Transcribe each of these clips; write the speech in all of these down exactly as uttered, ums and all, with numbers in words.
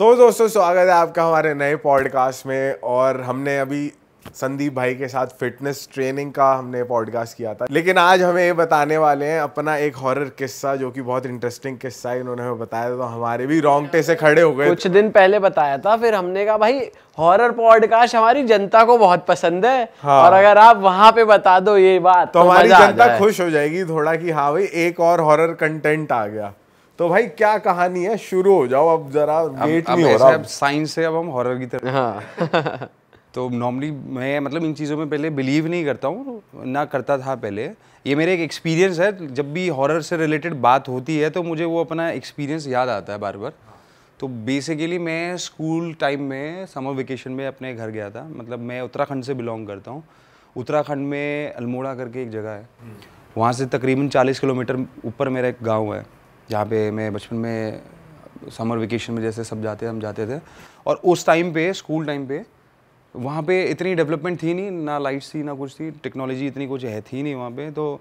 तो दोस्तों स्वागत है आपका हमारे नए पॉडकास्ट में। और हमने अभी संदीप भाई के साथ फिटनेस ट्रेनिंग का हमने पॉडकास्ट किया था, लेकिन आज हमें ये बताने वाले हैं अपना एक हॉरर किस्सा जो कि बहुत इंटरेस्टिंग किस्सा है। इन्होंने हमें बताया तो हमारे भी रोंगटे से खड़े हो गए। कुछ दिन पहले बताया था, फिर हमने कहा भाई हॉरर पॉडकास्ट हमारी जनता को बहुत पसंद है। हाँ। और अगर आप वहाँ पे बता दो ये बात तो हमारी जनता खुश हो जाएगी थोड़ा कि हाँ भाई एक और हॉरर कंटेंट आ गया। तो भाई क्या कहानी है, शुरू हो जाओ अब जरा, वेट नहीं हो रहा। अब साइंस से अब हम हॉरर की तरफ। तो नॉर्मली मैं मतलब इन चीज़ों में पहले बिलीव नहीं करता हूँ, ना करता था पहले। ये मेरे एक एक्सपीरियंस है, जब भी हॉरर से रिलेटेड बात होती है तो मुझे वो अपना एक्सपीरियंस याद आता है बार बार। तो बेसिकली मैं स्कूल टाइम में समर वेकेशन में अपने घर गया था। मतलब मैं उत्तराखंड से बिलोंग करता हूँ। उत्तराखंड में अल्मोड़ा करके एक जगह है, वहाँ से तकरीबन चालीस किलोमीटर ऊपर मेरा एक गाँव है जहाँ पर मैं बचपन में समर वेकेशन में जैसे सब जाते हम जाते थे। और उस टाइम पर स्कूल टाइम पर वहाँ पे इतनी डेवलपमेंट थी नहीं, ना लाइट्स थी ना कुछ थी, टेक्नोलॉजी इतनी कुछ है थी नहीं वहाँ पे। तो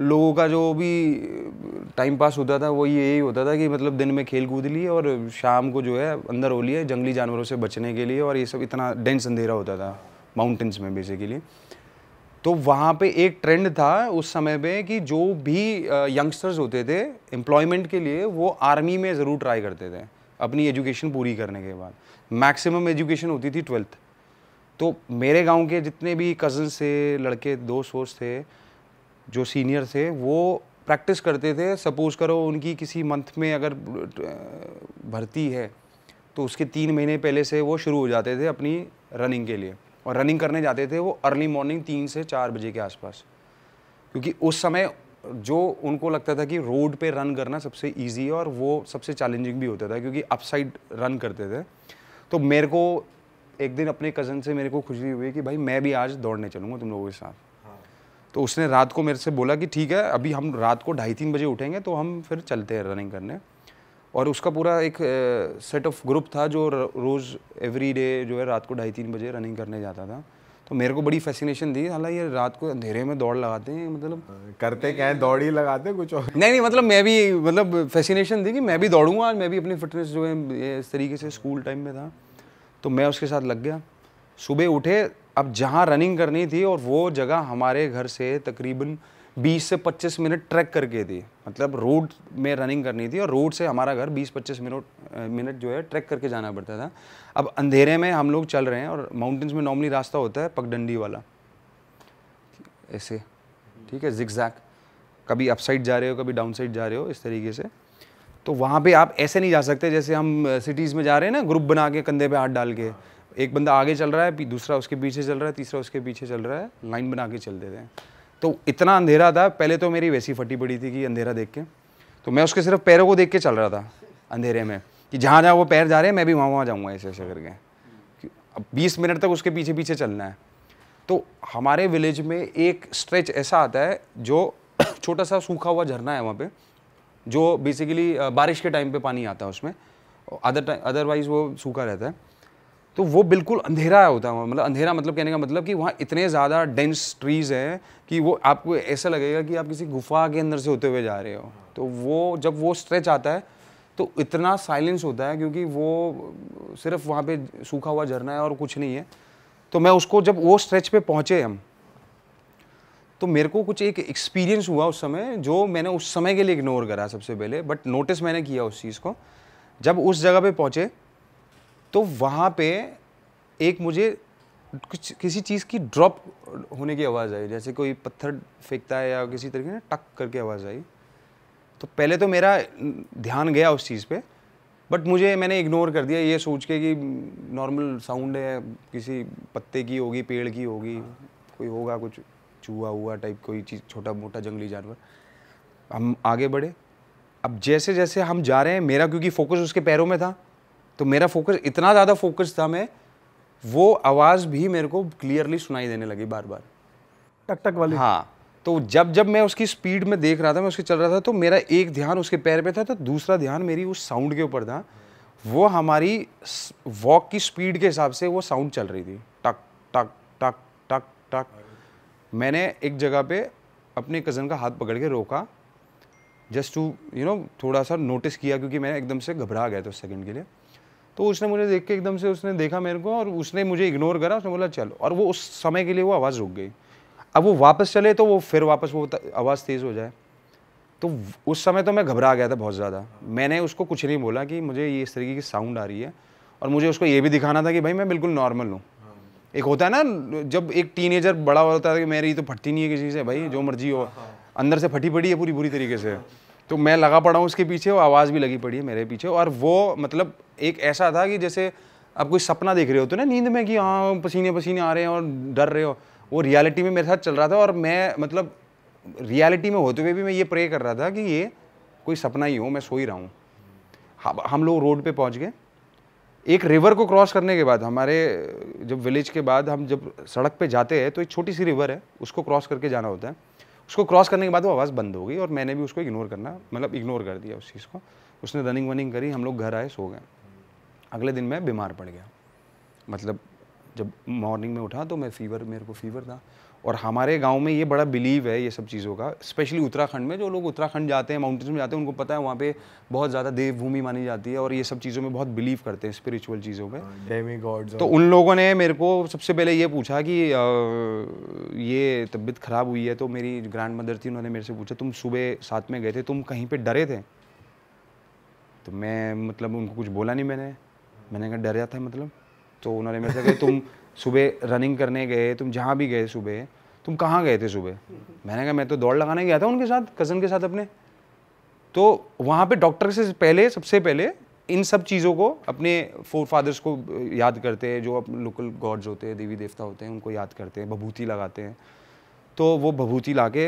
लोगों का जो भी टाइम पास होता था वो यही होता था कि मतलब दिन में खेल कूद लिए और शाम को जो है अंदर हो लिए जंगली जानवरों से बचने के लिए। और ये सब इतना डेंस अंधेरा होता था माउंटेंस में बेसिकली। तो वहाँ पे एक ट्रेंड था उस समय पे कि जो भी यंगस्टर्स होते थे एम्प्लॉयमेंट के लिए वो आर्मी में ज़रूर ट्राई करते थे अपनी एजुकेशन पूरी करने के बाद। मैक्सिमम एजुकेशन होती थी ट्वेल्थ। तो मेरे गांव के जितने भी कज़न्स थे, लड़के दोस्त वोस्त थे जो सीनियर थे, वो प्रैक्टिस करते थे। सपोज़ करो उनकी किसी मंथ में अगर भर्ती है तो उसके तीन महीने पहले से वो शुरू हो जाते थे अपनी रनिंग के लिए। और रनिंग करने जाते थे वो अर्ली मॉर्निंग तीन से चार बजे के आसपास, क्योंकि उस समय जो उनको लगता था कि रोड पे रन करना सबसे ईजी है और वो सबसे चैलेंजिंग भी होता था क्योंकि अपसाइड रन करते थे। तो मेरे को एक दिन अपने कज़न से मेरे को खुशी हुई कि भाई मैं भी आज दौड़ने चलूँगा तुम लोगों के साथ। हाँ। तो उसने रात को मेरे से बोला कि ठीक है अभी हम रात को ढाई तीन बजे उठेंगे तो हम फिर चलते हैं रनिंग करने। और उसका पूरा एक सेट ऑफ ग्रुप था जो रोज़ एवरी डे जो है रात को ढाई तीन बजे रनिंग करने जाता था। तो मेरे को बड़ी फैसिनेशन दी, हालांकि ये रात को अंधेरे में दौड़ लगाते हैं, मतलब करते क्या है दौड़ ही लगाते हैं कुछ और नहीं नहीं मतलब मैं भी मतलब फैसिनेशन दी कि मैं भी दौड़ूँगा आज, मैं भी अपनी फिटनेस जो है इस तरीके से। स्कूल टाइम में था तो मैं उसके साथ लग गया। सुबह उठे, अब जहाँ रनिंग करनी थी और वो जगह हमारे घर से तकरीबन बीस से पच्चीस मिनट ट्रैक करके थी। मतलब रोड में रनिंग करनी थी और रोड से हमारा घर बीस पच्चीस मिनट मिनट जो है ट्रैक करके जाना पड़ता था। अब अंधेरे में हम लोग चल रहे हैं और माउंटेन्स में नॉर्मली रास्ता होता है पगडंडी वाला, ऐसे ठीक है जिगजैग, कभी अप साइड जा रहे हो कभी डाउन साइड जा रहे हो इस तरीके से। तो वहाँ पे आप ऐसे नहीं जा सकते जैसे हम सिटीज़ में जा रहे हैं ना, ग्रुप बना के कंधे पे हाथ डाल के एक बंदा आगे चल रहा है दूसरा उसके पीछे चल रहा है तीसरा उसके पीछे चल रहा है, लाइन बना के चलते थे। तो इतना अंधेरा था, पहले तो मेरी वैसी फटी पड़ी थी कि अंधेरा देख के। तो मैं उसके सिर्फ पैरों को देख के चल रहा था अंधेरे में कि जहाँ जहाँ वो पैर जा रहे हैं मैं भी वहाँ वहाँ जाऊँगा ऐसे ऐसे करके। अब बीस मिनट तक उसके पीछे पीछे चलना है। तो हमारे विलेज में एक स्ट्रेच ऐसा आता है जो छोटा सा सूखा हुआ झरना है वहाँ पर, जो बेसिकली बारिश के टाइम पे पानी आता है उसमें, अदर अदरवाइज़ वो सूखा रहता है। तो वो बिल्कुल अंधेरा होता है, मतलब अंधेरा मतलब कहने का मतलब कि वहाँ इतने ज़्यादा डेंस ट्रीज़ हैं कि वो आपको ऐसा लगेगा कि आप किसी गुफा के अंदर से होते हुए जा रहे हो। तो वो जब वो स्ट्रेच आता है तो इतना साइलेंस होता है क्योंकि वो सिर्फ वहाँ पर सूखा हुआ झरना है और कुछ नहीं है। तो मैं उसको जब वो स्ट्रेच पर पहुँचे हम, तो मेरे को कुछ एक एक्सपीरियंस हुआ उस समय जो मैंने उस समय के लिए इग्नोर करा सबसे पहले, बट नोटिस मैंने किया उस चीज़ को। जब उस जगह पे पहुँचे तो वहाँ पे एक मुझे कुछ किसी चीज़ की ड्रॉप होने की आवाज़ आई, जैसे कोई पत्थर फेंकता है या किसी तरीके से टक करके आवाज़ आई। तो पहले तो मेरा ध्यान गया उस चीज़ पे, बट मुझे मैंने इग्नोर कर दिया ये सोच के कि नॉर्मल साउंड है, किसी पत्ते की होगी पेड़ की होगी, कोई होगा कुछ चूहा हुआ टाइप कोई चीज़ छोटा मोटा जंगली जानवर। हम आगे बढ़े। अब जैसे जैसे हम जा रहे हैं मेरा क्योंकि फोकस उसके पैरों में था तो मेरा फोकस इतना ज़्यादा फोकस था मैं, वो आवाज़ भी मेरे को क्लियरली सुनाई देने लगी बार बार, टक टक वाली। हाँ, तो जब जब मैं उसकी स्पीड में देख रहा था, मैं उसके चल रहा था, तो मेरा एक ध्यान उसके पैर पे था तो दूसरा ध्यान मेरी उस साउंड के ऊपर था। वो हमारी वॉक की स्पीड के हिसाब से वो साउंड चल रही थी, टक टक टक टक टक। मैंने एक जगह पे अपने कज़न का हाथ पकड़ के रोका, जस्ट टू यू नो थोड़ा सा नोटिस किया क्योंकि मैं एकदम से घबरा गया था उस सेकंड के लिए। तो उसने मुझे देख के एकदम से उसने देखा मेरे को और उसने मुझे इग्नोर करा, उसने बोला चलो, और वो उस समय के लिए वो आवाज़ रुक गई। अब वो वापस चले तो वो फिर वापस वो आवाज़ तेज़ हो जाए, तो उस समय तो मैं घबरा गया था बहुत ज़्यादा। मैंने उसको कुछ नहीं बोला कि मुझे ये इस तरीके की साउंड आ रही है, और मुझे उसको ये भी दिखाना था कि भाई मैं बिल्कुल नॉर्मल हूँ। एक होता है ना जब एक टीनेजर बड़ा होता है कि मेरी तो फटती नहीं है किसी से, भाई जो मर्जी हो, अंदर से फटी पड़ी है पूरी बुरी तरीके से। तो मैं लगा पड़ा हूँ उसके पीछे, वो आवाज़ भी लगी पड़ी है मेरे पीछे, और वो मतलब एक ऐसा था कि जैसे आप कोई सपना देख रहे हो तो ना नींद में कि हाँ पसीने पसीने आ रहे हैं और डर रहे हो, वो रियलिटी में मेरे साथ चल रहा था। और मैं मतलब रियलिटी में होते हुए भी मैं ये प्रे कर रहा था कि ये कोई सपना ही हो, मैं सो ही रहा हूँ। हम लोग रोड पर पहुँच गए। एक रिवर को क्रॉस करने के बाद, हमारे जब विलेज के बाद हम जब सड़क पर जाते हैं तो एक छोटी सी रिवर है, उसको क्रॉस करके जाना होता है। उसको क्रॉस करने के बाद वो आवाज़ बंद हो गई और मैंने भी उसको इग्नोर करना मतलब इग्नोर कर दिया उस चीज़ को। उसने रनिंग वनिंग करी, हम लोग घर आए, सो गए। अगले दिन मैं बीमार पड़ गया, मतलब जब मॉर्निंग में उठा तो मैं फ़ीवर मेरे को फ़ीवर था। और हमारे गांव में ये बड़ा बिलीव है ये सब चीज़ों का, स्पेशली उत्तराखंड में। जो लोग उत्तराखंड जाते हैं, माउंटेन्स में जाते हैं, उनको पता है वहाँ पे बहुत ज़्यादा देवभूमि मानी जाती है और ये सब चीज़ों में बहुत बिलीव करते हैं, स्पिरिचुअल चीज़ों में, डेमी गॉड्स। तो उन लोगों ने मेरे को सबसे पहले ये पूछा कि ये तबीयत ख़राब हुई है, तो मेरी ग्रैंड मदर थी, उन्होंने मेरे से पूछा तुम सुबह साथ में गए थे, तुम कहीं पर डरे थे? तो मैं मतलब उनको कुछ बोला नहीं, मैंने मैंने कहा डर था मतलब। तो उन्होंने मेरे से कहा तुम सुबह रनिंग करने गए, तुम जहाँ भी गए सुबह, तुम कहाँ गए थे सुबह? मैंने कहा मैं तो दौड़ लगाने गया था उनके साथ, कज़न के साथ अपने। तो वहाँ पे डॉक्टर से पहले सबसे पहले इन सब चीज़ों को, अपने फोर फादर्स को याद करते हैं, जो अपने लोकल गॉड्स होते हैं, देवी देवता होते हैं, उनको याद करते हैं, भभूति लगाते हैं। तो वो भभूति ला के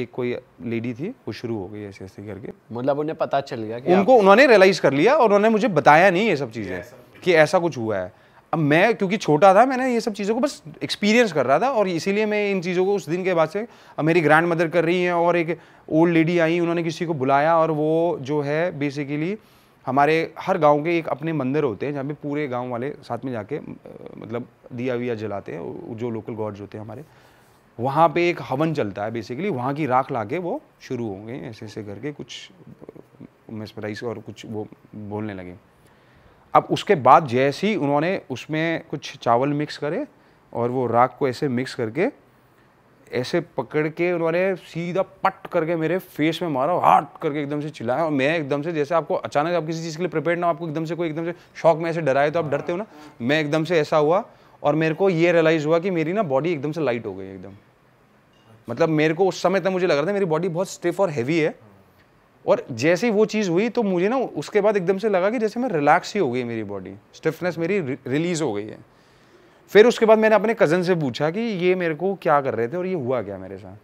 एक कोई लेडी थी, वो शुरू हो गई ऐसे ऐसे करके, मतलब उन्हें पता चल गया कि उनको, उन्होंने रियलाइज़ कर लिया और उन्होंने मुझे बताया नहीं ये सब चीज़ें कि ऐसा कुछ हुआ है। अब मैं क्योंकि छोटा था, मैंने ये सब चीज़ों को बस एक्सपीरियंस कर रहा था और इसीलिए मैं इन चीज़ों को उस दिन के बाद से, अब मेरी ग्रैंड मदर कर रही हैं और एक ओल्ड लेडी आई, उन्होंने किसी को बुलाया और वो जो है बेसिकली हमारे हर गांव के एक अपने मंदिर होते हैं जहाँ पे पूरे गांव वाले साथ में जाके मतलब दिया विया जलाते हैं, जो लोकल गॉड्स होते हैं हमारे, वहाँ पर एक हवन चलता है बेसिकली, वहाँ की राख ला के वो शुरू हो गए ऐसे ऐसे करके कुछ मेस्पराइज और कुछ वो बोलने लगे। अब उसके बाद जैसे ही उन्होंने उसमें कुछ चावल मिक्स करे और वो राख को ऐसे मिक्स करके ऐसे पकड़ के उन्होंने सीधा पट करके मेरे फेस में मारा, हार्ट करके एकदम से चिल्लाया। और मैं एकदम से, जैसे आपको अचानक आप किसी चीज़ के लिए प्रिपेयर ना हो, आपको एकदम से कोई एकदम से शॉक में ऐसे डराए तो आप डरते हो ना, मैं एकदम से ऐसा हुआ और मेरे को ये रियलाइज़ हुआ कि मेरी ना बॉडी एकदम से लाइट हो गई एकदम। मतलब मेरे को उस समय तक मुझे लग रहा था मेरी बॉडी बहुत स्टिफ और हैवी है, और जैसे ही वो चीज़ हुई तो मुझे ना उसके बाद एकदम से लगा कि जैसे मैं रिलैक्स ही हो गई, मेरी बॉडी स्टिफनेस मेरी रिलीज़ हो गई है। फिर उसके बाद मैंने अपने कज़न से पूछा कि ये मेरे को क्या कर रहे थे और ये हुआ क्या मेरे साथ?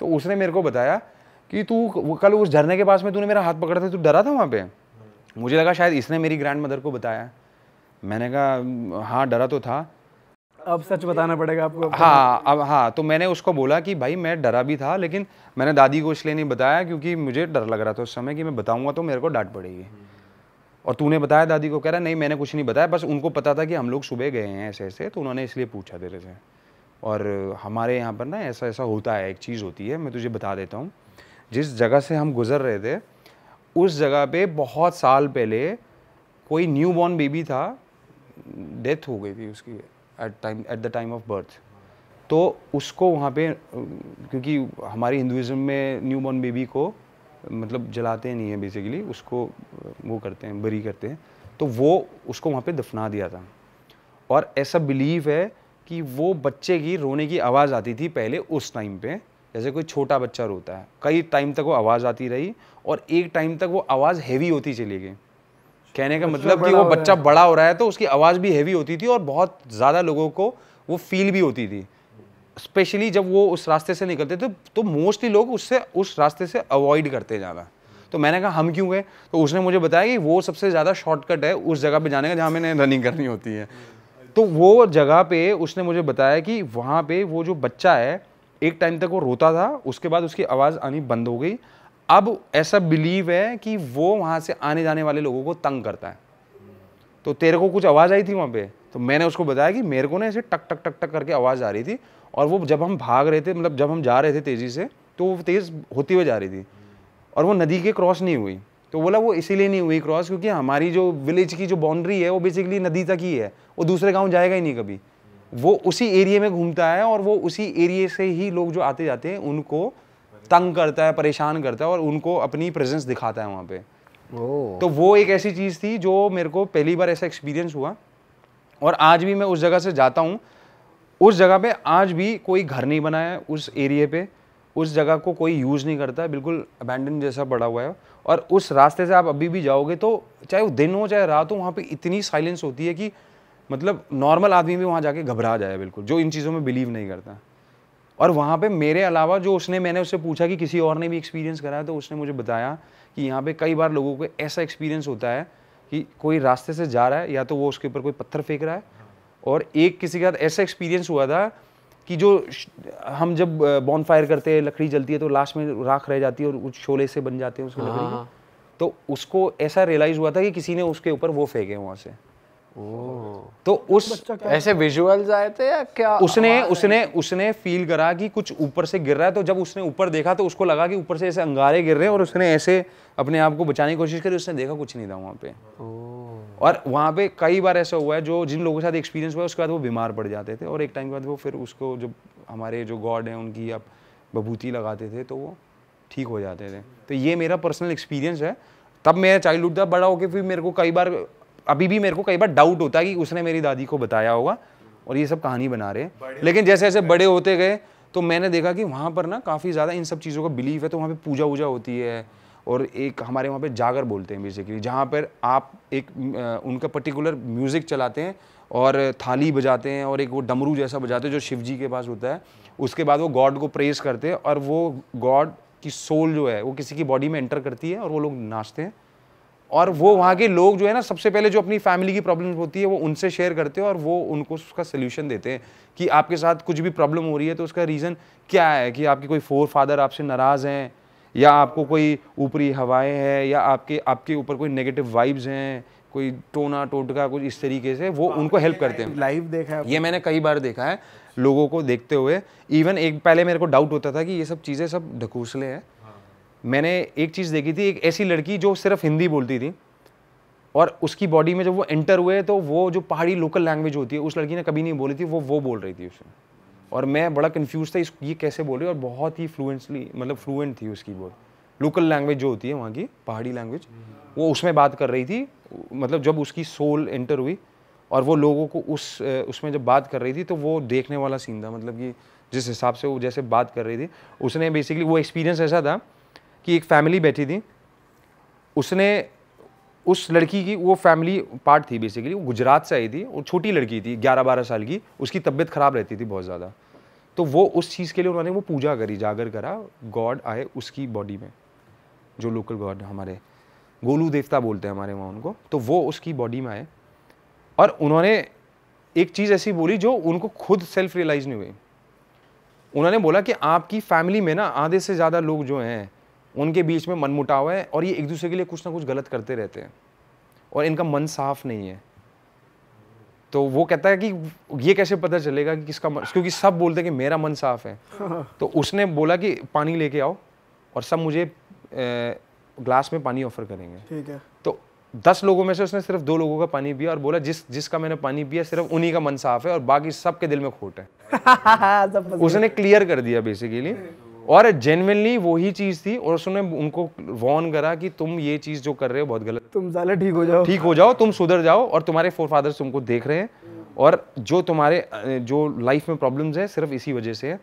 तो उसने मेरे को बताया कि तू कल उस झरने के पास में तूने मेरा हाथ पकड़ा था, तू डरा था वहाँ पे? मुझे लगा शायद इसने मेरी ग्रैंड मदर को बताया। मैंने कहा हाँ डरा तो था। अब सच बताना पड़ेगा आपको। हाँ अब हाँ, तो मैंने उसको बोला कि भाई मैं डरा भी था, लेकिन मैंने दादी को इसलिए नहीं बताया क्योंकि मुझे डर लग रहा था उस समय कि मैं बताऊंगा तो मेरे को डांट पड़ेगी। और तूने बताया दादी को? कह रहा नहीं मैंने कुछ नहीं बताया, बस उनको पता था कि हम लोग सुबह गए हैं ऐसे ऐसे, तो उन्होंने इसलिए पूछा तेरे से, और हमारे यहाँ पर ना ऐसा ऐसा होता है, एक चीज़ होती है मैं तुझे बता देता हूँ। जिस जगह से हम गुजर रहे थे उस जगह पर बहुत साल पहले कोई न्यू बॉर्न बेबी था, डेथ हो गई थी उसकी at time at the time of birth. तो उसको वहाँ पे, क्योंकि हमारे हिंदुइज्म में न्यू बॉर्न बेबी को मतलब जलाते नहीं है बेसिकली, उसको वो करते हैं, बरी करते हैं, तो वो उसको वहाँ पे दफना दिया था। और ऐसा बिलीव है कि वो बच्चे की रोने की आवाज़ आती थी पहले उस टाइम पे, जैसे कोई छोटा बच्चा रोता है, कई टाइम तक वो आवाज़ आती रही और एक टाइम तक वो आवाज़ हैवी होती चली गई। कहने का मतलब कि वो बच्चा बड़ा हो रहा है, तो उसकी आवाज़ भी हैवी होती थी और बहुत ज़्यादा लोगों को वो फील भी होती थी, स्पेशली जब वो उस रास्ते से निकलते थे तो मोस्टली लोग उससे उस रास्ते से अवॉइड करते जाना। तो मैंने कहा हम क्यों गए? तो उसने मुझे बताया कि वो सबसे ज़्यादा शॉर्टकट है उस जगह पर जाने का जहाँ मैंने रनिंग करनी होती है। तो वो जगह पर उसने मुझे बताया कि वहाँ पर वो जो बच्चा है एक टाइम तक वो रोता था, उसके बाद उसकी आवाज़ आनी बंद हो गई। अब ऐसा बिलीव है कि वो वहाँ से आने जाने वाले लोगों को तंग करता है। तो तेरे को कुछ आवाज़ आई थी वहाँ पे? तो मैंने उसको बताया कि मेरे को ना ऐसे टक टक टक टक करके आवाज़ आ रही थी, और वो जब हम भाग रहे थे मतलब जब हम जा रहे थे तेज़ी से, तो वो तेज़ होती हुई जा रही थी और वो नदी के क्रॉस नहीं हुई, तो बोला वो इसीलिए नहीं हुई क्रॉस क्योंकि हमारी जो विलेज की जो बाउंड्री है वो बेसिकली नदी तक ही है, वो दूसरे गाँव जाएगा ही नहीं कभी, वो उसी एरिया में घूमता है और वो उसी एरिया से ही लोग जो आते जाते हैं उनको तंग करता है, परेशान करता है और उनको अपनी प्रेजेंस दिखाता है वहाँ पे। oh. तो वो एक ऐसी चीज़ थी जो मेरे को पहली बार ऐसा एक्सपीरियंस हुआ और आज भी मैं उस जगह से जाता हूँ, उस जगह पे आज भी कोई घर नहीं बना है उस एरिए पे, उस जगह को कोई यूज़ नहीं करता है, बिल्कुल अबैंडन जैसा पड़ा हुआ है। और उस रास्ते से आप अभी भी जाओगे तो चाहे वो दिन हो चाहे रात हो, वहाँ पर इतनी साइलेंस होती है कि मतलब नॉर्मल आदमी भी वहाँ जाके घबरा जाए, बिल्कुल, जो इन चीज़ों में बिलीव नहीं करता। और वहाँ पे मेरे अलावा जो उसने मैंने उससे पूछा कि किसी और ने भी एक्सपीरियंस कराया तो उसने मुझे बताया कि यहाँ पे कई बार लोगों को ऐसा एक्सपीरियंस होता है कि कोई रास्ते से जा रहा है या तो वो उसके ऊपर कोई पत्थर फेंक रहा है। और एक किसी के साथ ऐसा एक्सपीरियंस हुआ था कि जो हम जब बॉन फायर करते हैं, लकड़ी जलती है तो लास्ट में राख रह जाती है और उस शोले से बन जाते हैं उसकी लकड़ी, तो उसको ऐसा रियलाइज़ हुआ था कि किसी ने उसके ऊपर वो फेंके वहाँ से। तो उस ऐसे विजुअल्स आए थे या क्या? उसने उसने उसने फील करा कि कुछ ऊपर से गिर रहा है, तो जब उसने ऊपर देखा तो उसको लगा कि ऊपर से ऐसे अंगारे गिर रहे हैं और उसने ऐसे अपने आप को बचाने की कोशिश करी, उसने देखा कुछ नहीं था वहाँ पे। और वहाँ पे कई बार ऐसा हुआ है जो जिन लोगों के साथ एक्सपीरियंस हुआ उसके बाद वो बीमार पड़ जाते थे और एक टाइम के बाद वो फिर उसको जब हमारे जो गॉड हैं उनकी आप विभूति लगाते थे तो वो ठीक हो जाते थे। तो ये मेरा पर्सनल एक्सपीरियंस है, तब मेरा चाइल्डहुड था। बड़ा होकर फिर मेरे को कई बार अभी भी मेरे को कई बार डाउट होता है कि उसने मेरी दादी को बताया होगा और ये सब कहानी बना रहे हैं। लेकिन जैसे जैसे बड़े होते गए तो मैंने देखा कि वहाँ पर ना काफ़ी ज़्यादा इन सब चीज़ों का बिलीव है, तो वहाँ पे पूजा वूजा होती है और एक हमारे वहाँ पे जागर बोलते हैं बेसिकली, जहाँ पर आप एक उनका पर्टिकुलर म्यूज़िक चलाते हैं और थाली बजाते हैं और एक वो डमरू जैसा बजाते हैं जो शिव जी के पास होता है। उसके बाद वो गॉड को प्रेज करते हैं और वो गॉड की सोल जो है वो किसी की बॉडी में एंटर करती है और वो लोग नाचते हैं। और वो वहाँ के लोग जो है ना सबसे पहले जो अपनी फैमिली की प्रॉब्लम होती है वो उनसे शेयर करते हैं और वो उनको उसका सोल्यूशन देते हैं कि आपके साथ कुछ भी प्रॉब्लम हो रही है तो उसका रीज़न क्या है, कि आपके कोई फोर फादर आपसे नाराज़ हैं या आपको कोई ऊपरी हवाएं हैं या आपके आपके ऊपर कोई नेगेटिव वाइब्स हैं, कोई टोना टोटका कुछ इस तरीके से वो उनको हेल्प करते हैं। लाइव देखा है ये मैंने कई बार देखा है लोगों को देखते हुए। इवन एक पहले मेरे को डाउट होता था कि ये सब चीज़ें सब ढकोसले हैं। मैंने एक चीज़ देखी थी, एक ऐसी लड़की जो सिर्फ हिंदी बोलती थी और उसकी बॉडी में जब वो एंटर हुए तो वो जो पहाड़ी लोकल लैंग्वेज होती है उस लड़की ने कभी नहीं बोली थी, वो वो बोल रही थी उसमें। और मैं बड़ा कंफ्यूज था इस ये कैसे बोल रही है, और बहुत ही फ्लुएंसली मतलब फ्लुएंट थी उसकी बोल, लोकल लैंग्वेज जो होती है वहाँ की पहाड़ी लैंग्वेज, वो उसमें बात कर रही थी। मतलब जब उसकी सोल एंटर हुई और वो लोगों को उस उसमें जब बात कर रही थी तो वो देखने वाला सीन था, मतलब कि जिस हिसाब से वो जैसे बात कर रही थी उसने बेसिकली वो एक्सपीरियंस ऐसा था कि एक फैमिली बैठी थी, उसने उस लड़की की वो फैमिली पार्ट थी बेसिकली, वो गुजरात से आई थी और छोटी लड़की थी ग्यारह बारह साल की, उसकी तबीयत ख़राब रहती थी बहुत ज़्यादा, तो वो उस चीज़ के लिए उन्होंने वो पूजा करी, जागर करा, गॉड आए उसकी बॉडी में, जो लोकल गॉड हमारे गोलू देवता बोलते हैं हमारे वहाँ उनको, तो वो उसकी बॉडी में आए और उन्होंने एक चीज़ ऐसी बोली जो उनको खुद सेल्फ रियलाइज़ नहीं हुई। उन्होंने बोला कि आपकी फैमिली में ना आधे से ज़्यादा लोग जो हैं उनके बीच में मनमुटाव है और ये एक दूसरे के लिए कुछ ना कुछ गलत करते रहते हैं और इनका मन साफ नहीं है। तो वो कहता है कि ये कैसे पता चलेगा कि किसका मन, क्योंकि सब बोलते हैं कि मेरा मन साफ है। तो उसने बोला कि पानी लेके आओ और सब मुझे ए, ग्लास में पानी ऑफर करेंगे, ठीक है। तो दस लोगों में से उसने सिर्फ दो लोगों का पानी पिया और बोला जिस जिसका मैंने पानी पिया सिर्फ उन्हीं का मन साफ है और बाकी सबके दिल में खोट है। उसने क्लियर कर दिया बेसिकली और जेन्युइनली वही चीज़ थी और उसने उनको वॉर्न करा कि तुम ये चीज़ जो कर रहे हो बहुत गलत, तुम ज़्यादा ठीक हो जाओ, ठीक हो जाओ, तुम सुधर जाओ और तुम्हारे फोरफादर्स तुमको देख रहे हैं और जो तुम्हारे जो लाइफ में प्रॉब्लम्स है सिर्फ इसी वजह से है।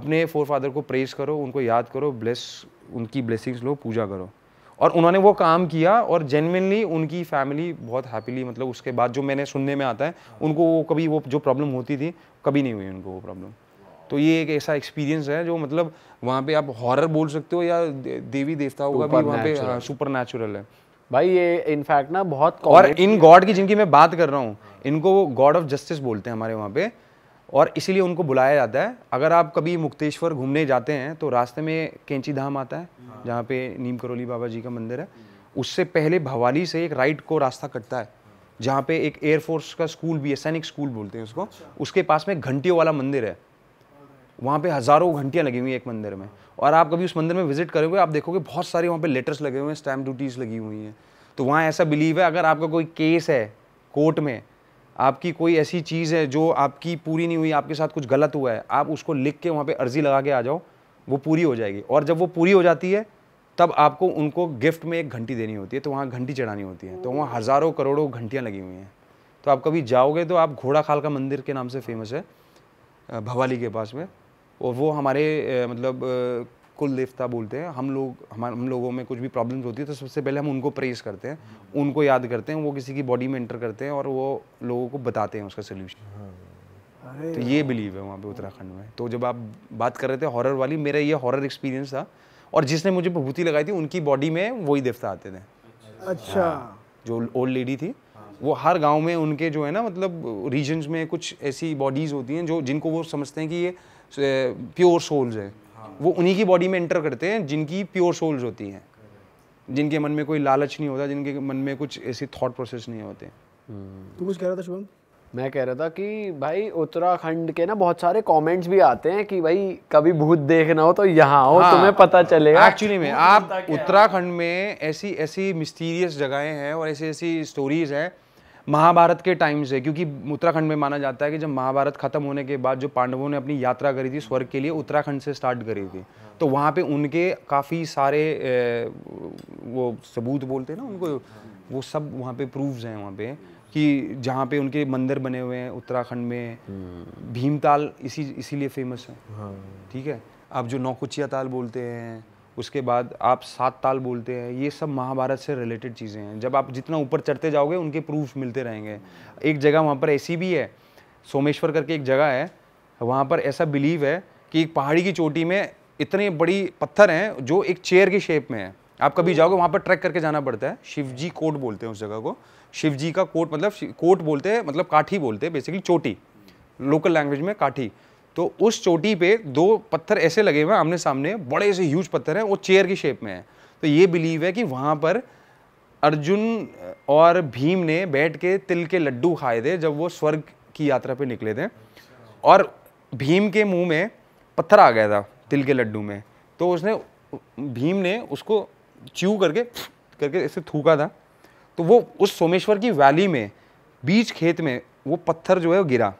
अपने फोरफादर को प्रेज करो, उनको याद करो, ब्लेस उनकी ब्लेसिंग्स लो, पूजा करो। और उन्होंने वो काम किया और जेन्युइनली उनकी फैमिली बहुत हैप्पीली, मतलब उसके बाद जो मैंने सुनने में आता है उनको वो कभी वो जो प्रॉब्लम होती थी कभी नहीं हुई उनको वो प्रॉब्लम। तो ये एक ऐसा एक्सपीरियंस है जो मतलब वहाँ पे आप हॉरर बोल सकते हो या देवी देवताओं का भी वहाँ पे सुपर नेचुरल है भाई। ये इनफैक्ट ना बहुत और इन गॉड की जिनकी मैं बात कर रहा हूँ इनको गॉड ऑफ जस्टिस बोलते हैं हमारे वहाँ पे और इसीलिए उनको बुलाया जाता है। अगर आप कभी मुक्तेश्वर घूमने जाते हैं तो रास्ते में कैंची धाम आता है जहाँ पे नीम करोली बाबा जी का मंदिर है, उससे पहले भवाली से एक राइट को रास्ता कटता है जहाँ पे एक एयरफोर्स का स्कूल भी है, सैनिक स्कूल बोलते हैं उसको, उसके पास में घंटियों वाला मंदिर है वहाँ पे हज़ारों घंटियाँ लगी हुई हैं एक मंदिर में, और आप कभी उस मंदिर में विजिट करोगे आप देखोगे बहुत सारे वहाँ पे लेटर्स लगे हुए हैं, स्टैम्प ड्यूटीज़ लगी हुई हैं। तो वहाँ ऐसा बिलीव है अगर आपका कोई केस है कोर्ट में, आपकी कोई ऐसी चीज़ है जो आपकी पूरी नहीं हुई, आपके साथ कुछ गलत हुआ है, आप उसको लिख के वहाँ पर अर्जी लगा के आ जाओ, वो पूरी हो जाएगी। और जब वो पूरी हो जाती है तब आपको उनको गिफ्ट में एक घंटी देनी होती है, तो वहाँ घंटी चढ़ानी होती है। तो वहाँ हज़ारों करोड़ों घंटियाँ लगी हुई हैं। तो आप कभी जाओगे तो आप घोड़ा खाल का मंदिर के नाम से फेमस है भवाली के पास में, और वो हमारे मतलब कुल देवता बोलते हैं। हम लोग हमारे हम लोगों में कुछ भी प्रॉब्लम्स होती है तो सबसे पहले हम उनको प्रेज करते हैं, उनको याद करते हैं, वो किसी की बॉडी में एंटर करते हैं और वो लोगों को बताते हैं उसका सोल्यूशन। तो ये बिलीव है वहाँ पे उत्तराखंड में। तो जब आप बात कर रहे थे हॉरर वाली, मेरा ये हॉरर एक्सपीरियंस था, और जिसने मुझे भभूति लगाई थी उनकी बॉडी में वही देवता आते थे। अच्छा। जो ओल्ड लेडी थी वो हर गांव में उनके जो है ना मतलब रीजन्स में कुछ ऐसी बॉडीज़ होती हैं जो जिनको वो समझते हैं कि ये प्योर सोल्स हैं, वो उन्हीं की बॉडी में एंटर करते हैं जिनकी प्योर सोल्स होती हैं, जिनके मन में कोई लालच नहीं होता, जिनके मन में कुछ ऐसी थॉट प्रोसेस नहीं होते। तू कुछ कह रहा था शुभम? मैं कह रहा था कि भाई उत्तराखंड के ना बहुत सारे कमेंट्स भी आते हैं कि भाई कभी भूत देखना हो तो यहाँ हो। हाँ, तुम्हें पता चलेगा एक्चुअली में। आप उत्तराखंड में ऐसी ऐसी मिस्टीरियस जगहें हैं और ऐसी ऐसी स्टोरीज हैं महाभारत के टाइम से, क्योंकि उत्तराखंड में माना जाता है कि जब महाभारत खत्म होने के बाद जो पांडवों ने अपनी यात्रा करी थी स्वर्ग के लिए, उत्तराखंड से स्टार्ट करी थी, तो वहाँ पे उनके काफ़ी सारे वो सबूत बोलते हैं ना उनको, वो सब वहाँ पे प्रूव्स हैं वहाँ पे कि जहाँ पे उनके मंदिर बने हुए हैं। उत्तराखंड में भीमताल इसी इसीलिए फेमस है, ठीक है। आप जो नौकुचिया ताल बोलते हैं, उसके बाद आप सात ताल बोलते हैं, ये सब महाभारत से रिलेटेड चीज़ें हैं। जब आप जितना ऊपर चढ़ते जाओगे उनके प्रूफ मिलते रहेंगे। एक जगह वहाँ पर ऐसी भी है, सोमेश्वर करके एक जगह है, वहाँ पर ऐसा बिलीव है कि एक पहाड़ी की चोटी में इतने बड़ी पत्थर हैं जो एक चेयर की शेप में है। आप कभी जाओगे वहाँ पर ट्रैक करके जाना पड़ता है। शिव जी कोट बोलते हैं उस जगह को, शिव जी का कोट मतलब कोट बोलते हैं, मतलब काठी बोलते हैं, बेसिकली चोटी, लोकल लैंग्वेज में काठी। तो उस चोटी पे दो पत्थर ऐसे लगे हुए हैं आमने सामने, बड़े से ह्यूज पत्थर हैं, वो चेयर की शेप में है। तो ये बिलीव है कि वहाँ पर अर्जुन और भीम ने बैठ के तिल के लड्डू खाए थे जब वो स्वर्ग की यात्रा पे निकले थे, और भीम के मुंह में पत्थर आ गया था तिल के लड्डू में, तो उसने भीम ने उसको च्यू करके करके ऐसे थूका था, तो वो उस सोमेश्वर की वैली में बीच खेत में वो पत्थर जो है वो गिरा,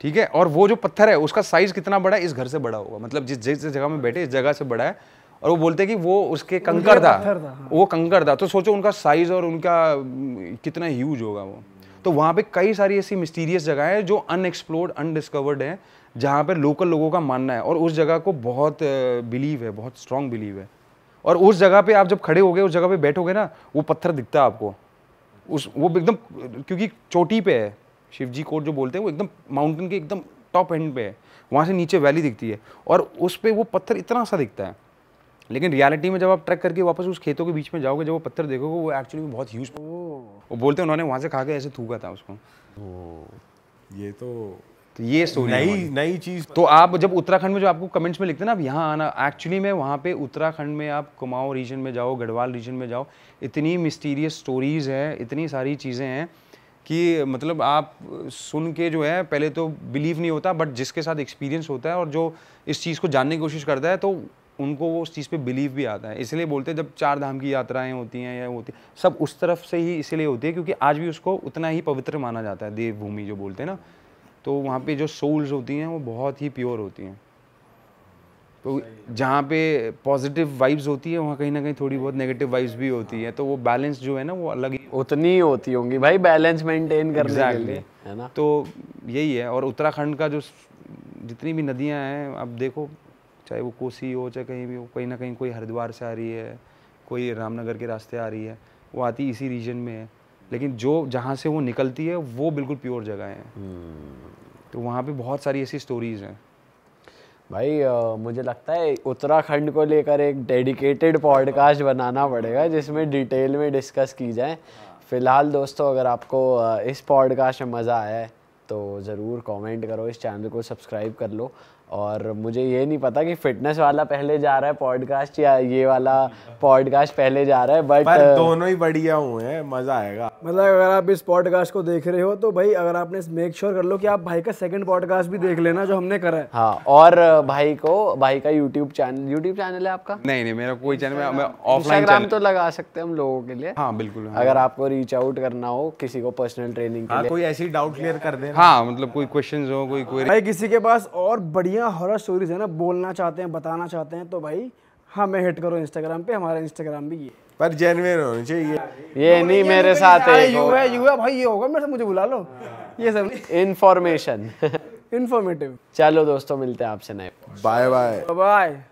ठीक है। और वो जो पत्थर है उसका साइज कितना बड़ा है, इस घर से बड़ा होगा, मतलब जिस जिस जगह में बैठे इस जगह से बड़ा है। और वो बोलते हैं कि वो उसके कंकड़ था, था वो कंकड़ था। तो सोचो उनका साइज और उनका कितना ह्यूज होगा वो। तो वहाँ पे कई सारी ऐसी मिस्टीरियस जगह है जो अनएक्सप्लोर्ड अनडिस्कवर्ड है, जहाँ पर लोकल लोगों का मानना है, और उस जगह को बहुत बिलीव है, बहुत स्ट्रॉन्ग बिलीव है। और उस जगह पर आप जब खड़े हो गए, उस जगह पर बैठोगे ना, वो पत्थर दिखता है आपको उस वो एकदम, क्योंकि चोटी पे है शिव जी कोट जो बोलते हैं, वो एकदम माउंटेन के एकदम टॉप एंड पे है, वहाँ से नीचे वैली दिखती है, और उस पे वो पत्थर इतना सा दिखता है। लेकिन रियलिटी में जब आप ट्रैक करके वापस उस खेतों के बीच में जाओगे, जब वो पत्थर देखोगे वो एक्चुअली बहुत ह्यूज, वो बोलते हैं उन्होंने वहाँ से खा के ऐसे थूका था उसको। ओ, ये तो तो ये स्टोरी नई नई चीज़। तो आप जब उत्तराखंड में जो आपको कमेंट्स में लिखते हैं ना आप यहाँ आना, एक्चुअली में वहाँ पे उत्तराखंड में आप कुमाऊं रीजन में जाओ, गढ़वाल रीजन में जाओ, इतनी मिस्टीरियस स्टोरीज है, इतनी सारी चीज़ें हैं कि मतलब आप सुन के जो है पहले तो बिलीव नहीं होता, बट जिसके साथ एक्सपीरियंस होता है और जो इस चीज़ को जानने की कोशिश करता है तो उनको वो उस चीज़ पे बिलीव भी आता है। इसलिए बोलते हैं जब चार धाम की यात्राएं होती हैं या होती है, सब उस तरफ से ही इसलिए होती है क्योंकि आज भी उसको उतना ही पवित्र माना जाता है, देवभूमि जो बोलते हैं ना। तो वहाँ पर जो सोल्स होती हैं वो बहुत ही प्योर होती हैं। तो जहाँ पे पॉजिटिव वाइब्स होती है वहाँ कहीं ना कहीं थोड़ी बहुत नेगेटिव वाइब्स भी होती है, तो वो बैलेंस जो है ना वो अलग ही उतनी होती होंगी भाई, बैलेंस मेंटेन करने के लिए, है ना। तो यही है। और उत्तराखंड का जो जितनी भी नदियाँ हैं आप देखो, चाहे वो कोसी हो चाहे कहीं भी हो, कहीं ना कहीं कोई हरिद्वार से आ रही है, कोई रामनगर के रास्ते आ रही है, वो आती इसी रीजन में है, लेकिन जो जहाँ से वो निकलती है वो बिल्कुल प्योर जगह है। तो वहाँ पर बहुत सारी ऐसी स्टोरीज़ हैं भाई। आ, मुझे लगता है उत्तराखंड को लेकर एक डेडिकेटेड पॉडकास्ट बनाना पड़ेगा जिसमें डिटेल में डिस्कस की जाए। फ़िलहाल दोस्तों, अगर आपको इस पॉडकास्ट में मज़ा आया है तो ज़रूर कमेंट करो, इस चैनल को सब्सक्राइब कर लो, और मुझे ये नहीं पता कि फिटनेस वाला पहले जा रहा है पॉडकास्ट या ये वाला पॉडकास्ट पहले जा रहा है, बट पर दोनों ही बढ़िया हुए हैं, मज़ा आएगा। मतलब अगर आप इस पॉडकास्ट को देख रहे हो तो भाई अगर आपने मेक श्योर कर लो कि आप भाई का सेकंड पॉडकास्ट भी देख लेना जो हमने करा है। हाँ, और भाई को भाई का यूट्यूब चैनल यूट्यूब चैनल है आपका? नहीं नहीं, मेरा कोई चैनल, ऑफलाइन तो लगा सकते हैं हम लोगों के लिए। हाँ बिल्कुल, अगर आपको रीच आउट करना हो किसी को पर्सनल ट्रेनिंग के लिए, कोई ऐसी डाउट क्लियर कर देना। हाँ मतलब कोई क्वेश्चन हो, कोई क्वेरी, भाई किसी के पास और बढ़िया हॉरर स्टोरीज है ना, बोलना चाहते हैं, बताना चाहते हैं, तो भाई हमें हिट करो इंस्टाग्राम पे। हमारा इंस्टाग्राम भी ये पर जेन्युइन होना चाहिए, ये नहीं मेरे साथ है युवा युवा भाई ये होगा मेरे साथ, मुझे बुला लो, ये सब इंफॉर्मेशन इंफॉर्मेटिव। चलो दोस्तों, मिलते हैं आपसे नए, बाय बाय बाय।